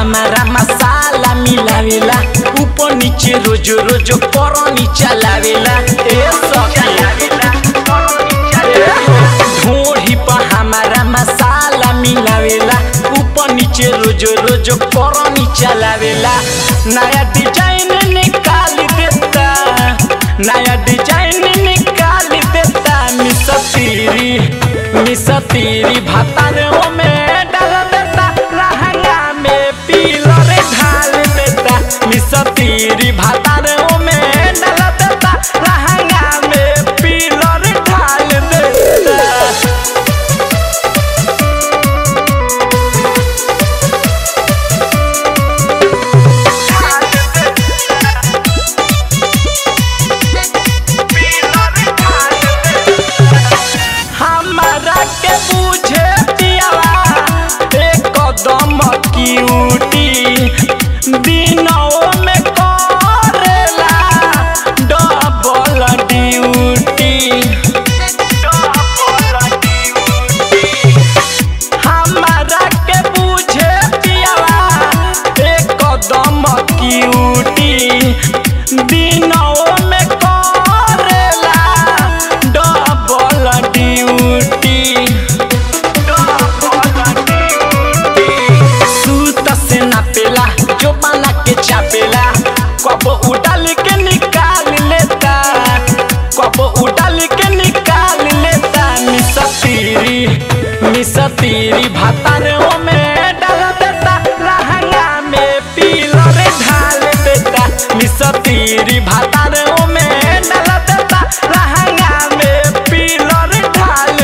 हमारा मसाला मिलावेला ऊपर नीचे रोज रोज करनी चलावेला ढोढ़ी पर हमारा मसाला मिलावेला ऊपर नीचे रोज रोज करनी चलावेला। नया डिजाइन निकाल देता, नया डिजाइन निकाल देता मिसतीरी मिसतीरी भातारे में मिसतीरी भातारे में डाल देता लहंगा में पीलरे ढाल देता मिसतीरी भातारे में डाल देता लहंगा में पीलरे ढाल देता।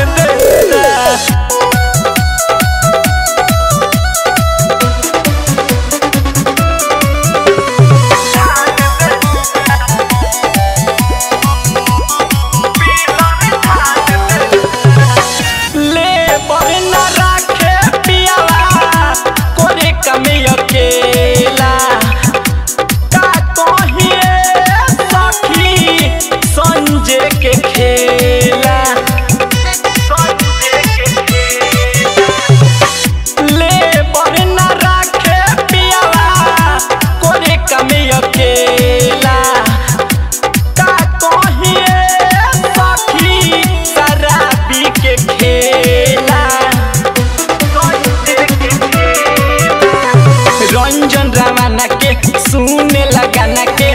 सुने लगा ना के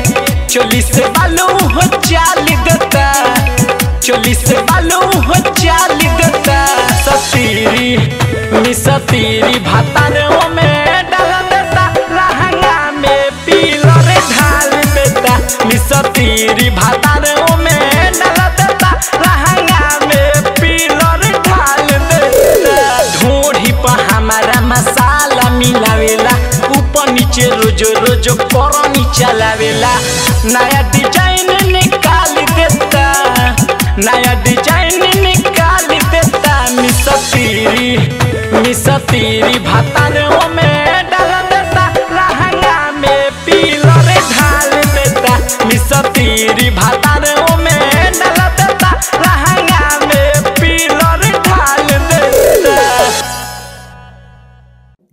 चोली से बालू हो चाल देता, चोली से बालू हो चाल देता सतीरी मिसतीरी भातारे में डाल देता लहंगा में पीलरे ढाल देता मिसतीरी भातारे में डाल देता लहंगा में पीलरे ढाल देता। ढोढ़ी पर हमारा मसाला मिलावेला नीचे रोज रोज करनी चलावेला। नया डिजाइन निकाल देता, नया डिजाइन निकाल देता मिसतीरी मिसतीरी भातारे में डाल देता लहंगा में पीलरे ढाल देता मिसतीरी भातारे में डाल देता लहंगा में पीलरे ढाल देता।